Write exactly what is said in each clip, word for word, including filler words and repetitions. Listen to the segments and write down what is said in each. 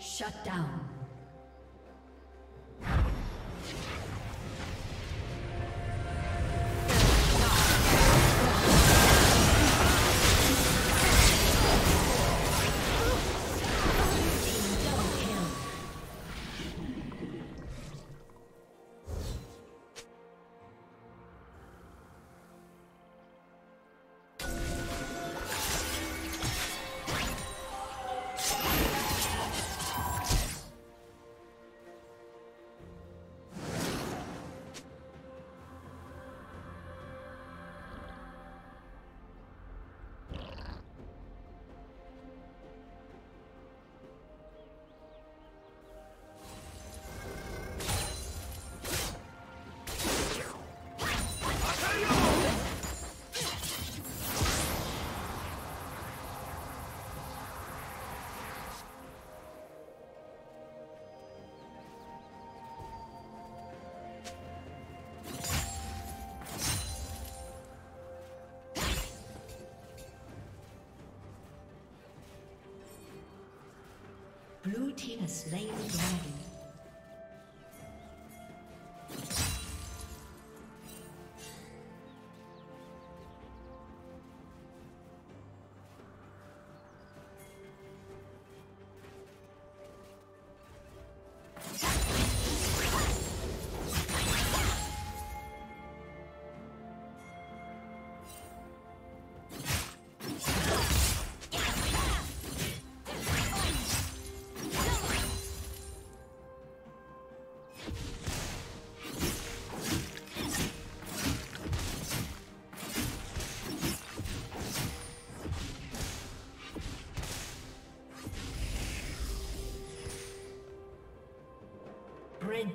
Shut down. Blue team has slain the dragon. Red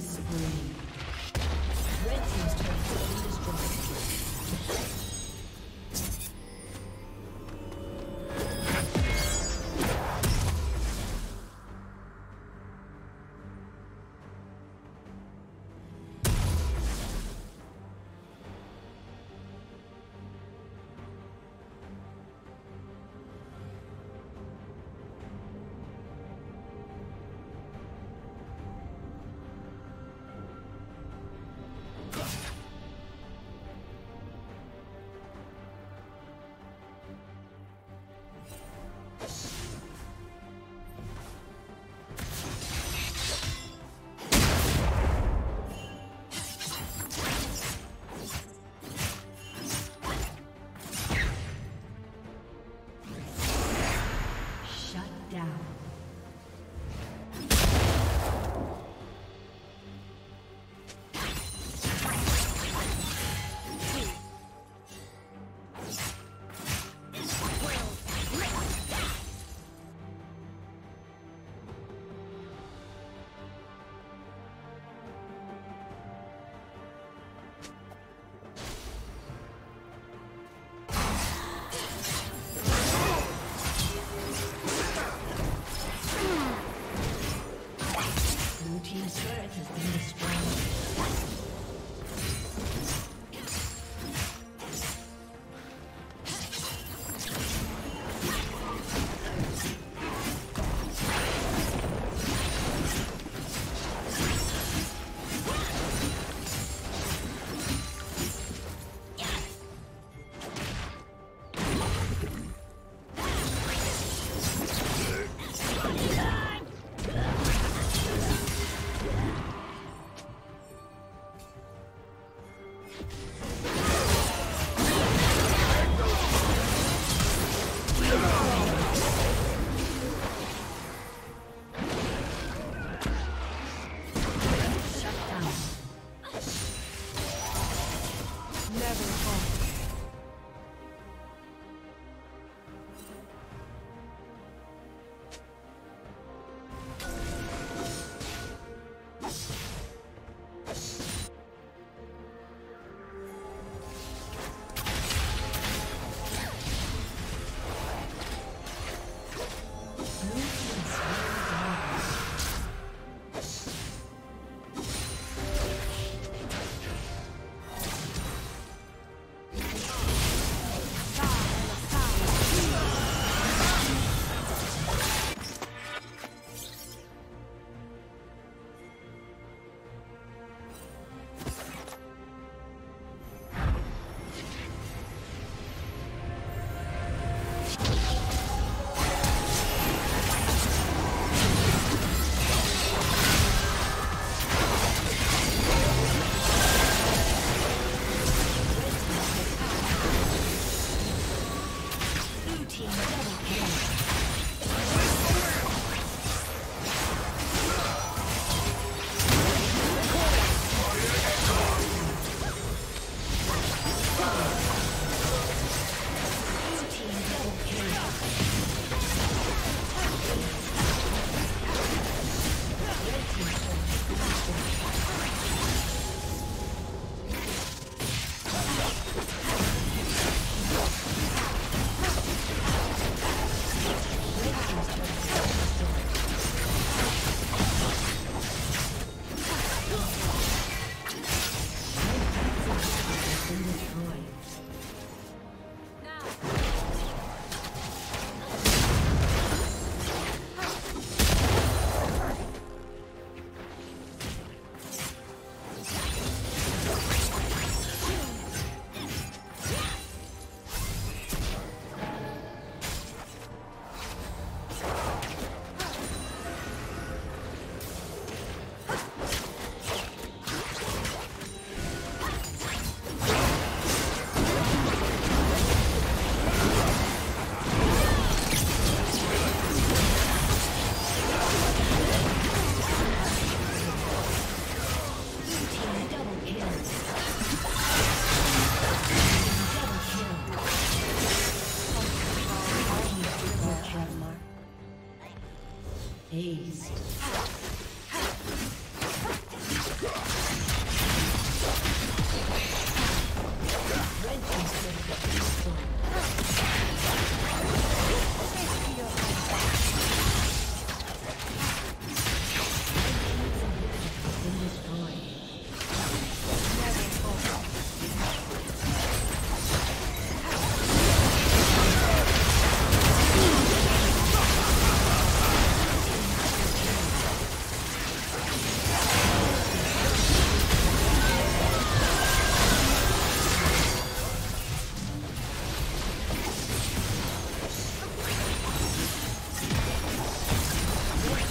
spree. Red team's turret has been destroyed.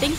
Thank